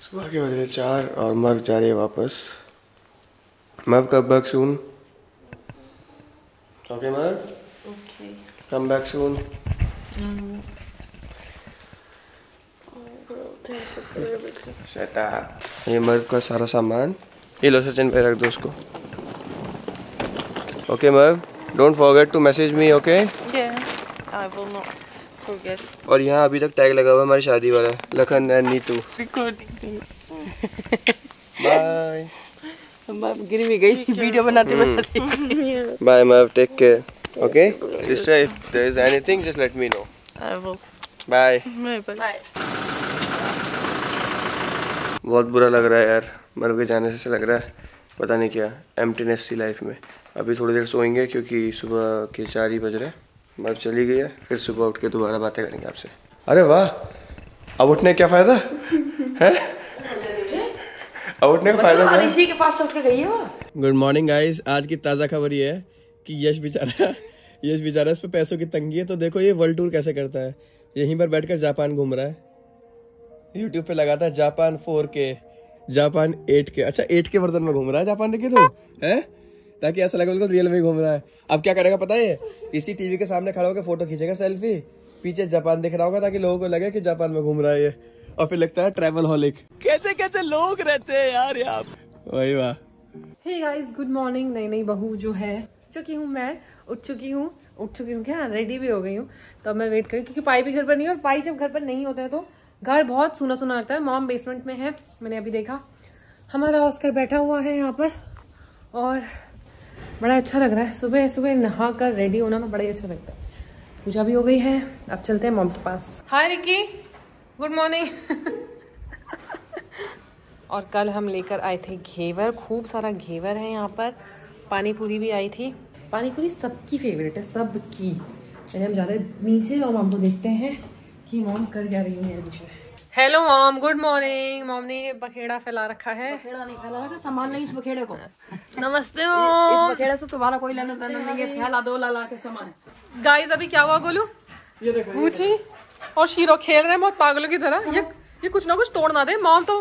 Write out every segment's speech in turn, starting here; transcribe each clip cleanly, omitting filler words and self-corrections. सुबह के बजे 4 और मर्व जा रही है वापस। Merve come back soon. Okay Merve, okay come back soon. ये मर्व का सारा सामान, ये लो सचिन पे रख दो उसको। Okay Merve, don't forget to message me. Okay, I will not. और यहाँ अभी तक टैग लगा हुआ है हमारी शादी वाला, लखन एंड नीतू। बाय गिरी भी गई वीडियो बनाते बनाते। Bye ma'am, take care. Okay sister, if there is anything just let me know. I will. Bye bye. बहुत बुरा लग रहा है यार, मर्व के जाने से लग रहा है पता नहीं क्या एम्प्टीनेस सी लाइफ में। अभी थोड़ी देर सोएंगे क्योंकि सुबह के 4 ही बज रहे हैं। मर्व चली गई है, फिर सुबह उठ के दोबारा बातें करेंगे आपसे। अरे वाह, अब उठने क्या फायदा है? अब उठने का फायदा है, इसी के पास उठ के गई है वो। गुड मॉर्निंग गाइस, आज की ताज़ा खबर ये है कि यश बेचारा इस पे पैसों की तंगी है तो देखो ये वर्ल्ड टूर कैसे करता है। यहीं पर बैठकर जापान घूम रहा है, यूट्यूब पे लगाता है जापान 4K, जापान 8K। अच्छा 8K वर्जन में घूम रहा है जापान के तो है, ताकि ऐसा लगे बिल्कुल रियल में घूम रहा है। अब क्या करेगा पता है, इसी टीवी के सामने खड़ा होकर फोटो खींचेगा, सेल्फी, पीछे जापान दिख रहा होगा ताकि लोगों को लगे कि जापान में घूम रहा है। और फिर लगता है ट्रैवल हॉलिक। कैसे कैसे लोग रहते हैं यार यहाँ। वही वाह। Hey guys, good morning. नई नई बहू जो है चुकी हूँ मैं, उठ चुकी हूँ क्या, रेडी भी हो गई हूँ। तो मैं वेट करी क्योंकि पाई भी घर पर नहीं है, और पाई जब घर पर नहीं होता है तो घर बहुत सुना सुना लगता है। मॉम बेसमेंट में है, मैंने अभी देखा। हमारा ऑस्कर बैठा हुआ है यहाँ पर और बड़ा अच्छा लग रहा है। सुबह सुबह नहा कर रेडी होना तो बड़ा ही अच्छा लगता है। पूजा भी हो गई है, अब चलते हैं मॉम के पास। Hi Ricky, good morning. और कल हम लेकर आए थे घेवर, खूब सारा घेवर है यहाँ पर। पानी पूरी भी आई थी, पानी पूरी सबकी फेवरेट है, सबकी। पहले हम जा रहे हैं नीचे और मॉम को देखते हैं कि मॉम कर क्या रही है नीचे। Hello mom, good morning. Mom ने बखेड़ा फैला रखा है, बखेड़ा नहीं फैला रखा, संभाल नहीं इस बखेड़े को। नमस्ते मॉम। इस बखेड़े से तुम्हारा कोई लेना देना नहीं है, फैला दो लाला के सामान। गाइस अभी क्या हुआ गोलू, ये देखो पूछी और शीरो खेल रहे हैं बहुत पागलों की तरह। ये कुछ ना कुछ तोड़ना दे मॉम तो।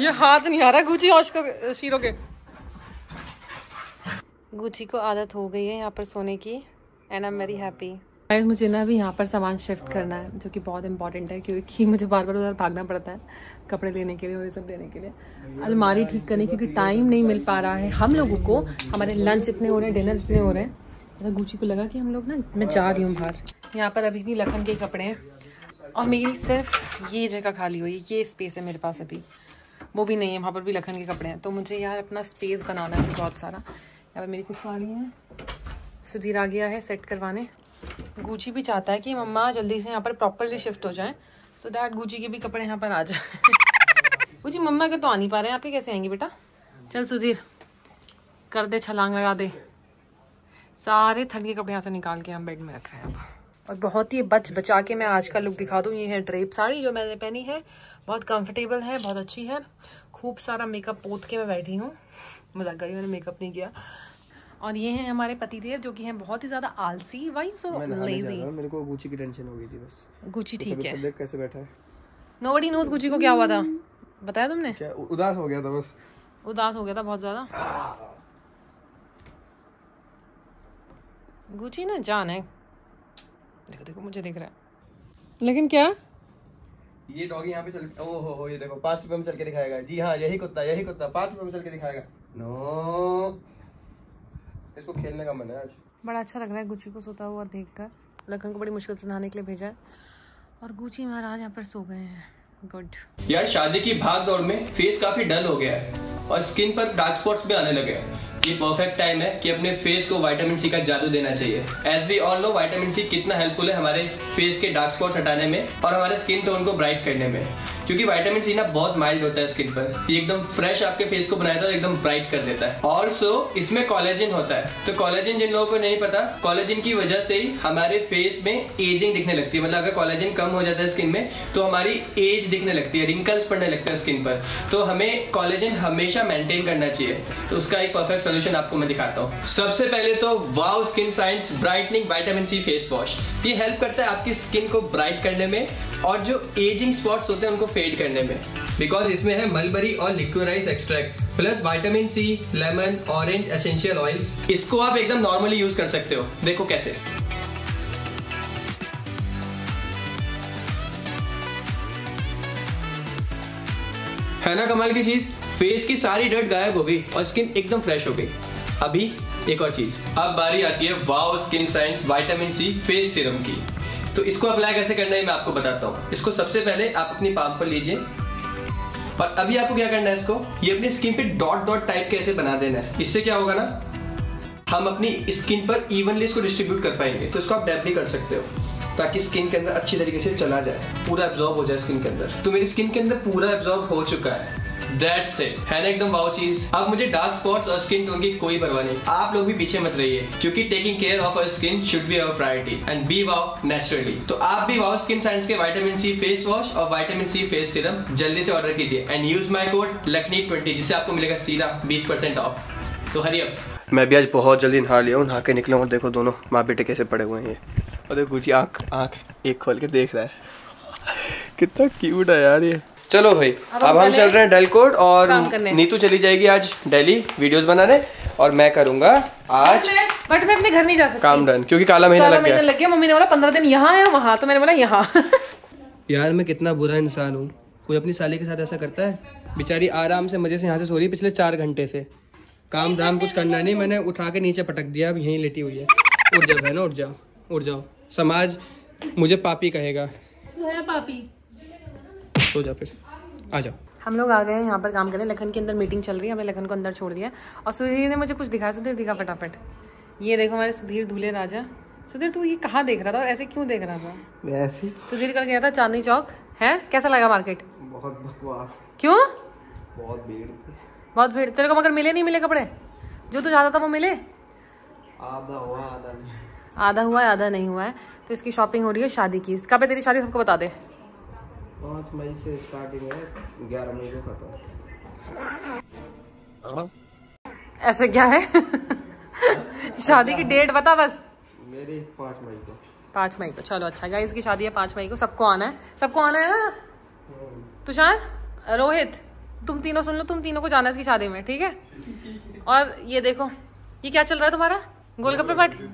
ये हाथ नहीं आ रहा गुची और शीरो के। गुची को आदत हो गई है यहाँ पर सोने की, and I am very happy. Guys मुझे ना अभी यहाँ पर सामान शिफ्ट करना है जो कि बहुत इंपॉर्टेंट है, क्योंकि मुझे बार बार उधर भागना पड़ता है कपड़े लेने के लिए और ये सब लेने के लिए, अलमारी ठीक करनी, क्योंकि टाइम नहीं मिल पा रहा है हम लोगों को। हमारे लंच इतने हो रहे हैं, डिनर इतने हो रहे हैं। तो गुची को लगा कि हम लोग ना, मैं जा रही हूँ बाहर। यहाँ पर अभी भी लखन के कपड़े हैं और मेरी सिर्फ ये जगह खाली हुई, ये स्पेस है मेरे पास अभी, वो भी नहीं है। वहाँ पर भी लखन के कपड़े हैं, तो मुझे यार अपना स्पेस बनाना है बहुत सारा। अब मेरी कुछ साड़ियाँ हैं, सुधीर आ गया है सेट करवाने। गुची भी चाहता है कि मम्मा जल्दी से यहाँ पर प्रॉपरली शिफ्ट हो जाएं, सो दैट गुची के भी कपड़े यहाँ पर आ जाए। गुची मम्मा के तो आ नहीं पा रहे हैं, आपके कैसे आएंगे बेटा? चल सुधीर, कर दे छलांग लगा दे। सारे ठंड के कपड़े यहाँ से निकाल के हम बेड में रख रहे हैं अब। और बहुत ही बच बचा के मैं आज का लुक दिखा दूँ। ये है ड्रेप साड़ी जो मैंने पहनी है, बहुत कम्फर्टेबल है, बहुत अच्छी है। खूब सारा मेकअप पोत के मैं बैठी हूँ, मजाक कर रही हूँ, मैंने मेकअप नहीं किया। और ये हैं हमारे पति देव जो कि हैं बहुत ही ज्यादा आलसी। Why so lazy. मेरे को गुची की टेंशन हो गई थी बस। गुची ठीक है, देख कैसे बैठा है। नोबडी नोज गुची को क्या हुआ था, बताया तुमने? क्या उदास हो गया था, बस उदास हो गया था बहुत ज्यादा। गुची ना जान है, देखो देखो मुझे दिख रहा है। लेकिन क्या ये डॉगी यहाँ पे चल, ओहो हो, ये देखो 5 रुपए में चल के दिखाएगा। जी हाँ, यही कुत्ता 5 रुपए में चल के दिखाएगा। नो, इसको खेलने का मन है आज। बड़ा अच्छा लग रहा है गुची को सोता हुआ देखकर। लखन को बड़ी मुश्किल से नहाने के लिए भेजा है और गुची महाराज यहाँ पर सो गए हैं। गुड। यार शादी की भाग दौड़ में फेस काफी डल हो गया है और स्किन पर डार्क स्पॉट्स भी आने लगे हैं। ये परफेक्ट टाइम है कि अपने फेस को विटामिन सी का जादू देना चाहिए। As we all know, vitamin C कितना हेल्पफुल है हमारे फेस के डार्क स्पॉट्स हटाने में और हमारे स्किन टोन को ब्राइट करने में। क्योंकि विटामिन सी ना बहुत माइल्ड होता है स्किन पर, ये एकदम फ्रेश आपके फेस को बनाता है, एकदम ब्राइट कर देता है। ऑल्सो इसमें कॉलेजन होता है, तो कॉलेजन जिन लोगों को नहीं पता, कॉलेजन की वजह से ही हमारे फेस में एजिंग दिखने लगती है। मतलब अगर कॉलेजन कम हो जाता है स्किन में तो हमारी एज दिखने लगती है, रिंकल्स पड़ने लगता है स्किन पर। तो हमें कॉलेजन हमेशा मेंटेन करना चाहिए। तो उसका एक परफेक्ट सॉल्यूशन आपको मैं दिखाता हूँ। सबसे पहले तो wow skin science brightening vitamin C face wash, ये हेल्प करता है आपकी स्किन को ब्राइट करने में और जो एजिंग स्पॉट्स होते हैं उनको फेड करने में, बिकॉज इसमें है मलबरी और liquidize extract plus vitamin C, lemon, orange essential oils. इसको आप एकदम नॉर्मली यूज कर सकते हो। देखो कैसे, है ना कमाल की चीज। फेस की सारी डर्ट गायब हो गई और स्किन एकदम फ्रेश हो गई। अभी एक और चीज, अब बारी आती है wow skin science vitamin C face serum की। तो इसको अप्लाई कैसे करना है मैं आपको बताता हूँ। इसको सबसे पहले आप अपनी पाम पर लीजिए और अभी आपको क्या करना है, इसको ये अपनी स्किन पे डॉट डॉट टाइप के ऐसे बना देना है। इससे क्या होगा ना, हम अपनी स्किन पर इवनली इसको डिस्ट्रीब्यूट कर पाएंगे। तो इसको आप डैप भी कर सकते हो ताकि स्किन के अंदर अच्छी तरीके से चला जाए, पूरा एब्जॉर्ब हो जाए स्किन के अंदर। तो मेरी स्किन के अंदर पूरा एब्जॉर्ब हो चुका है। That's it, है ना एकदम वाव चीज। अब मुझे डार्क स्पॉट्स और स्किन टोन की कोई परवाह नहीं। आप लोग भी पीछे मत रहिए क्योंकि taking care of our skin should be our priority and be wow naturally. तो आप भी वाव स्किन साइंस के विटामिन सी फेस वॉश और विटामिन सी फेस सीरम जल्दी से ऑर्डर कीजिए and use my code LAKNI20 जिससे आपको मिलेगा सीधा 20% ऑफ। तो हरी अब मैं भी आज बहुत जल्दी नहा लिया हूँ, नहा के निकला हूँ। देखो दोनों माँ बेटे कैसे पड़े हुए हैं और देखो गुची आँख एक खोल के देख रहा है। कितना क्यूट है यार ये। चलो भाई अब हम चल रहे हैं डेलकोट और नीतू चली जाएगी आज डेली वीडियोस बनाने और मैं करूंगा आज, बट मैं अपने घर नहीं जा सकती, काम डन, क्योंकि काला महीना लग गया। मम्मी ने बोला 15 दिन यहाँ है वहाँ, तो मैंने बोला यहाँ। यार मैं कितना बुरा इंसान हूँ, कोई अपनी साली के साथ ऐसा करता है। बेचारी आराम से मजे से यहाँ से सो रही है पिछले 4 घंटे से, काम धाम कुछ करना नहीं। मैंने उठा के नीचे पटक दिया, अब यहीं लेटी हुई है। उठ जाओ बहन, उठ जाओ, उठ जाओ, समाज मुझे पापी कहेगा। पापी सो जा फिर, आ जाओ। हम लोग आ गए हैं यहाँ पर काम करने। लखन के अंदर मीटिंग चल रही है, हमने लखन को अंदर छोड़ दिया। और सुधीर ने मुझे कुछ दिखा, सुधीर दिखा फटाफट, ये देखो हमारे सुधीर दूल्हे राजा। सुधीर तू ये कहाँ देख रहा था और ऐसे क्यों देख रहा था? ऐसे सुधीर कल गया था चांदनी चौक, है कैसा लगा मार्केट? बहुत बकवास। क्यों? बहुत भीड़, बहुत भीड़। तेरे को मगर मिले नहीं मिले कपड़े जो तू चाहता था? वो मिले, आधा हुआ आधा नहीं, आधा हुआ है आधा नहीं हुआ है। तो इसकी शॉपिंग हो रही है शादी की। कब है तेरी शादी, सबको बता दे। 5 मई से स्टार्टिंग है, 11 मई को खत्म। ऐसे क्या है? शादी की डेट बता बस। मेरी 5 मई को। 5 मई को, चलो अच्छा। गाइस की शादी है 5 मई को, सबको आना है, सबको आना है ना। तुषार, रोहित, तुम तीनों सुन लो, तुम तीनों को जाना है इसकी शादी में, ठीक है? और ये देखो ये क्या चल रहा है तुम्हारा, गोलगप्पे पार्टी।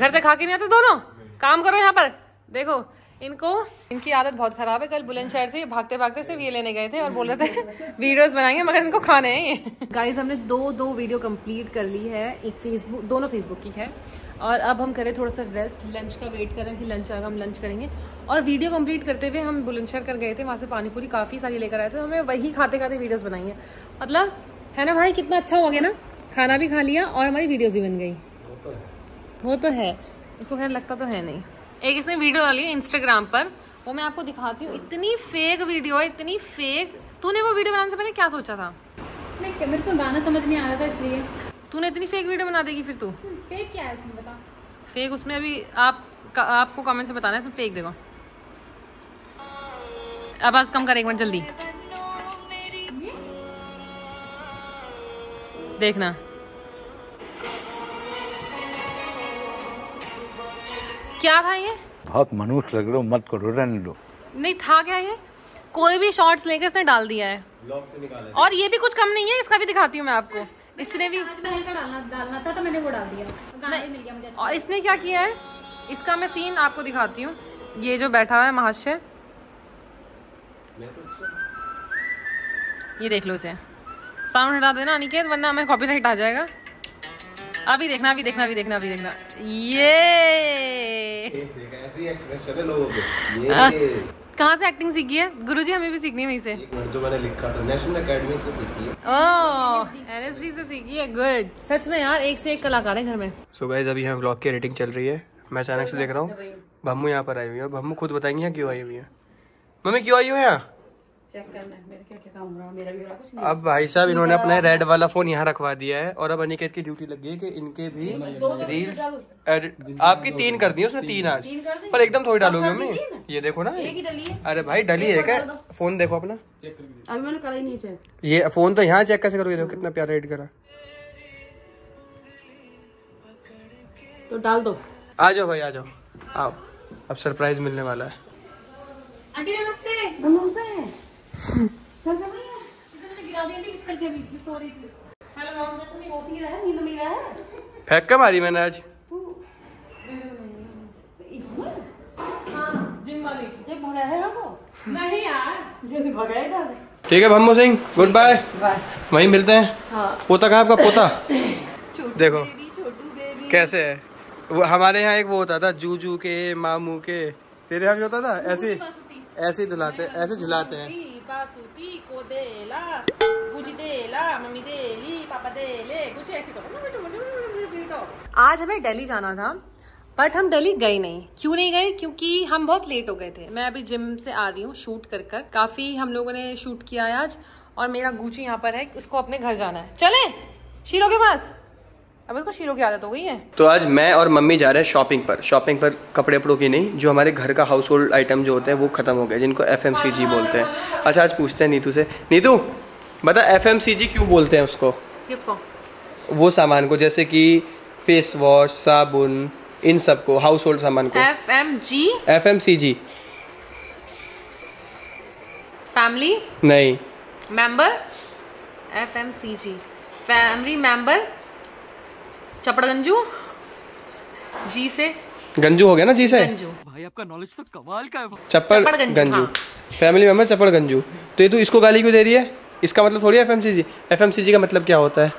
घर से खा के नहीं आते दोनों, काम करो यहाँ पर। देखो इनको, इनकी आदत बहुत खराब है। कल बुलंदशहर से भागते भागते सिर्फ ये लेने गए थे और बोल रहे थे वीडियोस बनाएंगे, मगर इनको खाने हैं। गाइस हमने दो वीडियो कंप्लीट कर ली है, एक फेसबुक, दोनों फेसबुक की है। और अब हम करें थोड़ा सा रेस्ट, लंच का वेट करें कि लंच आएगा, हम लंच करेंगे। और वीडियो कंप्लीट करते हुए हम बुलंदशहर कर गए थे, वहाँ से पानीपुरी काफ़ी सारी लेकर आए थे, हमें वही खाते खाते वीडियोज़ बनाई है। मतलब है ना भाई कितना अच्छा हो गया ना, खाना भी खा लिया और हमारी वीडियोज़ भी बन गई। वो तो है, इसको खैर लगता तो है नहीं। एक इसने वीडियो डाली है इंस्टाग्राम पर, वो मैं आपको दिखाती हूँ। इतनी फेक वीडियो है, इतनी फेक। तूने वो वीडियो बनाने से पहले क्या सोचा था? मैं, मेरे को गाना समझ नहीं आ रहा था इसलिए। तूने इतनी फेक वीडियो बना देगी फिर तू? फेक क्या है इसमें बता? फेक उसमें अभी आपको कमेंट से बताना है इसमें फेक। देखो आवाज़ कम कर एक मिनट जल्दी, देखना क्या था ये। बहुत मनुष्य लग रहे हो, मत करो, रहने दो। नहीं था क्या ये, कोई भी शॉर्ट्स लेके इसने डाल दिया है, ब्लॉग से निकाला। और ये भी कुछ कम नहीं है, इसका भी दिखाती हूँ मैं आपको। इसने भी ताजमहल का डालना था तो मैंने वो डाल दिया, गाना भी मिल गया मुझे। और इसने क्या किया है, इसका मैं सीन आपको दिखाती हूँ। ये जो बैठा है महाशय, ये देख लो इसे। साउंड हटा देना अनिकेत, वरना हमें कॉपीराइट आ जाएगा। अभी देखना, अभी देखना, अभी देखना, अभी देखना। ये ऐसी एक्सप्रेशन है लोगों के। कहाँ से एक्टिंग सीखी है? गुरुजी हमें भी सीखनी है वहीं से। जो मैंने लिखा था नेशनल एकेडमी से सीखी है। ओह, एनएसडी से सीखी है। गुड। सच में यार एक से एक कलाकार है घर में। सो गाइस अभी यहाँ व्लॉग की एडिटिंग चल रही है। मैं अचानक से देख रहा हूँ भम्मू यहाँ पर आई हुई है। भम्मू खुद बताएंगे क्यों आई हुई है। मम्मी क्यों आई हो यहाँ? चेक करना है मेरा क्या काम हो रहा है, मेरा भी हो रहा कुछ नहीं। अब भाई साहब इन्होंने अपना रेड वाला फोन यहाँ रखवा दिया है और अब अनिकेत की ड्यूटी लगी है कि इनके भी रील्स एडिट। आपकी 3 कर दी है उसने, 3 आज पर एकदम थोड़ी डालोगे मैं, ये देखो ना। अरे भाई डली है क्या? फोन देखो अपना, अभी मैंने करा ही नहीं चेक। ये फोन तो यहाँ चेक कैसे करोगे? देखो कितना प्यारा एडिट करा। तो डाल दो, आ जाओ भाई आ जाओ आओ, अब सरप्राइज मिलने वाला है। आंटी नमस्ते। नमस्ते। फेंक मारी मैंने आज। ठीक है भम्मू सिंह, गुड बाय, वहीं मिलते हैं। पोता कहाँ आपका पोता? देखो कैसे है वो। हमारे यहाँ एक वो होता था जूजू के, मामू के, तेरे यहाँ भी होता था ऐसे धुलाते, ऐसे झुलाते हैं। आज हमें दिल्ली जाना था बट हम दिल्ली गए नहीं। क्यों नहीं गए? क्योंकि हम बहुत लेट हो गए थे। मैं अभी जिम से आ रही हूँ शूट कर कर, काफी हम लोगों ने शूट किया है आज। और मेरा गुची यहाँ पर है, उसको अपने घर जाना है। चले शीरो के पास, अबे को शीरो की आदत हो गई है। तो आज मैं और मम्मी जा रहे हैं शॉपिंग पर। शॉपिंग पर कपड़े वपड़ों की नहीं, जो हमारे घर का हाउस होल्ड आइटम जो होते हैं वो खत्म हो गए, जिनको FMCG बोलते हैं। अच्छा आज पूछते हैं नीतू से। नीतू बता FMCG क्यों बोलते हैं उसको? किसको? वो सामान को, जैसे कि फेस वॉश, साबुन, इन सब को, हाउस होल्ड सामान को FMCG। फैमिली नहीं, मेंबर FMCG, फैमिली मेंबर, चपड़गंजू, जी से गंजू हो गया ना, जी से गंजू। भाई आपका नॉलेज तो कमाल का है। चपड़गंजू, हाँ। फैमिली मेंबर चपड़गंजू। तो ये तू इसको गाली क्यों दे रही है? इसका मतलब थोड़ी FMCG। FMCG का मतलब क्या होता है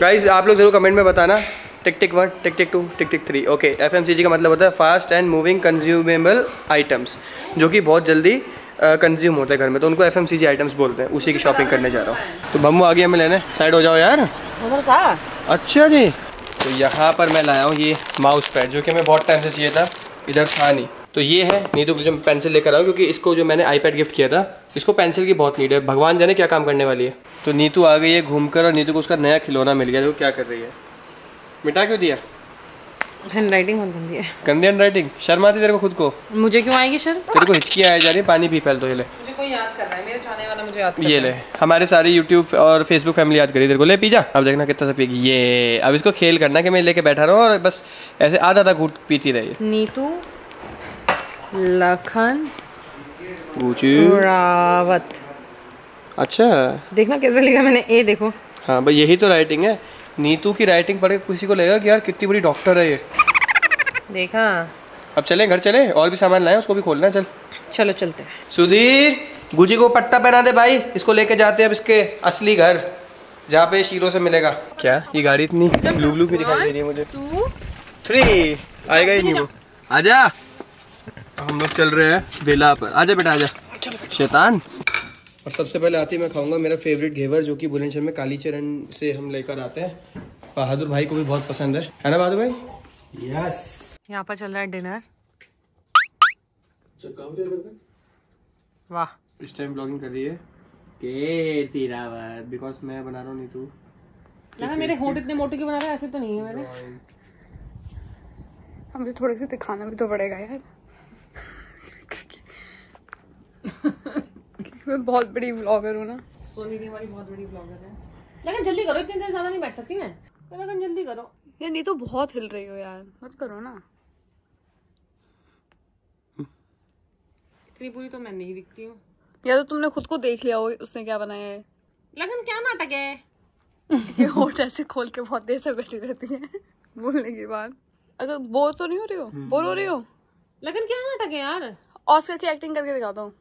गाइस? आप लोग जरूर कमेंट में बताना। टिक-टिक 1, टिक-टिक 2, टिक-टिक 3। ओके, FMCG का मतलब होता है fast and moving consumable items, जो कि बहुत जल्दी कंज्यूम होते हैं घर में, तो उनको FMCG आइटम्स बोलते हैं। उसी की शॉपिंग करने जा रहा हूँ। तो भम्मू आ गया हमें लेने। साइड हो जाओ यार। अच्छा जी, तो यहाँ पर मैं लाया हूँ ये माउस पैड, जो कि हमें बहुत टाइम से चाहिए था, इधर था नहीं। तो ये है नीतू की जो पेंसिल लेकर आया हूँ, क्योंकि इसको जो मैंने iPad गिफ्ट किया था, इसको पेंसिल की बहुत नीड है। भगवान जाने क्या काम करने वाली है। तो नीतू आ गई है घूम कर और नीतू को उसका नया खिलौना मिल गया। तो क्या कर रही है? मिटा क्यों दिया? हैंडराइटिंग बहुत गंदी है। गंदी हैंडराइटिंग? शर्म आती तेरे को? खुद को? मुझे क्यों आएगी शर्म? तेरे को हिचकी आया जा रही है। पानी भी फैल दो। ये ले, मुझे कोई याद कर रहा है, मेरे जाने वाला मुझे याद कर, ये ले। हमारे सारे यूट्यूब और फेसबुक फैमिली याद करी तेरे को। ले पी जा, अब देखना कितना सा पिएगी ये। अब इसको खेल करना कि मैं लेके बैठा रहा हूँ और बस ऐसे आधा घूट पीती रही। नीतू लखन रावत। अच्छा देखना कैसे लिखा मैंने, ए देखो। हाँ भाई यही तो राइटिंग है। नीतू की राइटिंग पढ़ के किसी को लगेगा कि यार कितनी बड़ी डॉक्टर है ये। देखा? अब चलें घर चलें, और भी सामान लाए, उसको भी खोलना है। चल चलो चलते हैं। सुधीर गुजी को पट्टा पहना दे भाई, इसको लेके जाते हैं अब इसके असली घर, जहाँ पे शीरो से मिलेगा। क्या ये गाड़ी इतनी ब्लू ब्लू की दिखाई दे रही है मुझे? 2 3 आएगा ही नहीं वो। आजा, हम लोग चल रहे हैं बेला पर। आजा बेटा आजा, शैतान। और सबसे पहले आती मैं खाऊंगा मेरा फेवरेट घेवर, जो कि बुलंदशहर में कालीचरण से हम लेकर आते हैं। बहादुर भाई को भी बहुत पसंद है ना बहादुर भाई? यस। यहाँ पर चल रहा है डिनर। वाह इस टाइम ब्लॉगिंग कर रही है कीर्ति रावत, बिकॉज मैं बना रहा हूँ नीतू। यार मेरे होंठ इतने मोटे क्यों बना रहा है? ऐसे तो नहीं है मैंने। हमें थोड़े से दिखाना भी तो पड़ेगा यार। मैं बहुत बड़ी व्लॉगर हूँ ना। सोनी जी हमारी बहुत बड़ी व्लॉगर है। लगन जल्दी करो, इतनी देर ज्यादा नहीं बैठ सकती मैं। लगन जल्दी करो यार। नहीं तो बहुत हिल रही हो यार, मत करो ना। इतनी बुरी तो मैं नहीं दिखती हूँ। या तो तुमने खुद को देख लिया हो उसने क्या बनाया है। लगन क्या नाटक है ये? होठ ऐसे खोल के बहुत देर से बैठी रहती है बोलने के बाद। अगर बोर तो नहीं हो रही हो? बोर हो रही हो? लगन क्या नाटक है यार? ऑस्कर की एक्टिंग करके दिखाता हूँ।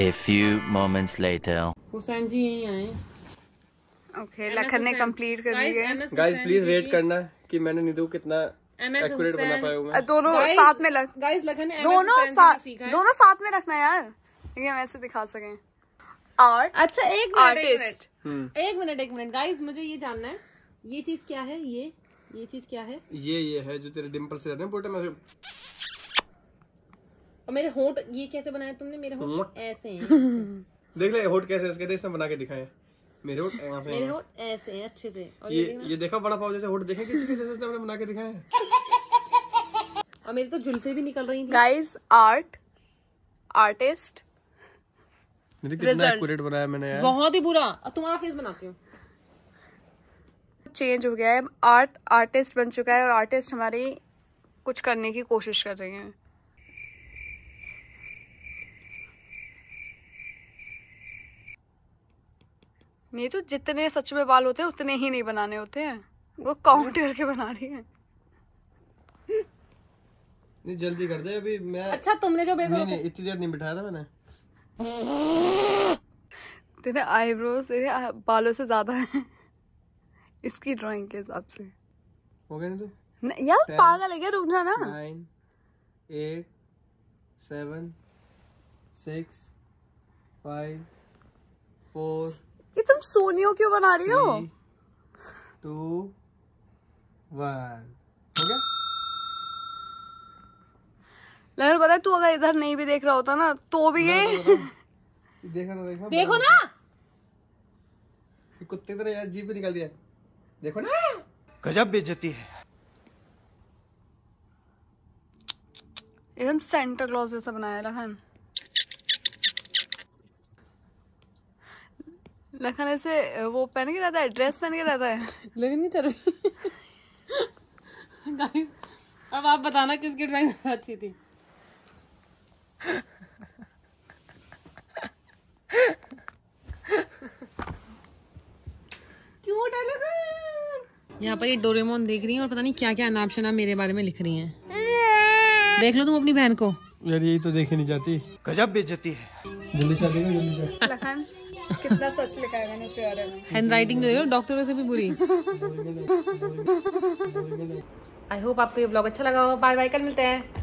A few moments later. Hussain जी यहीं आए। ओके, लखन ने कंप्लीट कर दिए। गाइस प्लीज रेट करना कि मैंने नीतू कितना एक्यूरेट बना पाया हूं मैं। दोनों साथ में लग गाइस, लखन ने दोनों साथ में रखना यार, ताकि हम ऐसे दिखा सकें। और अच्छा एक मिनट गाइस, मुझे ये जानना है ये चीज क्या है। ये ये चीज क्या है? ये है जो तेरे डिम्पल से जाते हैं पूरे टाइम। और मेरे होंठ ये कैसे बनाया तुमने? मेरे होंठ ऐसे हैं। देख ले होंठ कैसे इसके, इसने बना के दिखाए। मेरे होंठ ऐसे हैं, मेरे होंठ ऐसे हैं अच्छे से। और ये देखा बड़ा पाव जैसे होंठ देखे किसी किसी से बना के दिखाए हैं। और मेरी तो जुल्फे भी निकल रही थी। गाइस आर्टिस्ट कितना एक्यूरेट बनाया मैंने यार, बहुत ही बुरा। अब तुम्हारा फेस बनाती हूँ। चेंज हो गया है, आर्टिस्ट बन चुका है और आर्टिस्ट हमारी कुछ करने की कोशिश कर रही हैं। नहीं तो जितने सच में बाल होते हैं उतने ही नहीं बनाने होते हैं, वो काउंट करके बना रही है। नहीं जल्दी कर दे अभी मैं। अच्छा तुमने जो बेबी नहीं इतनी देर नहीं बिठाया था मैंने। तेरे आईब्रोज तेरे बालों से ज्यादा है इसकी ड्राइंग के हिसाब से। हो गया ना तू यार पागल है क्या? रुक जाना। 9 8 7 6 5 4। ये तुम सोनियो क्यों बना रही हो? 3 2 1 हो गया। लेकिन पता है तू अगर इधर नहीं भी देख रहा होता ना तो भी ये देखो ना कुत्ते तरह यार जीभ निकाल दिया। देखो ना गजब बेइज्जती है। एकदम सेंटा क्लॉज जैसा बनाया। लखन ऐसे वो पहन के रहता है, ड्रेस पहन के रहता है लेकिन नहीं चल रही। अब आप बताना किसकी ड्राइंग अच्छी थी। यहाँ पर ये डोरेमोन देख रही हैं और पता नहीं क्या क्या अनाप शनाप मेरे बारे में लिख रही हैं। देख लो तुम अपनी बहन को यार, यही तो देखी नहीं जाती। गजब बेइज्जती है। जल्दी शादी में लखन कितना सच लिखा है मैंने इसके बारे में। हैंडराइटिंग देख लो डॉक्टरों से भी बुरी। आई होप आपको ये ब्लॉग अच्छा लगा हो। बाय बाय, कल मिलते हैं।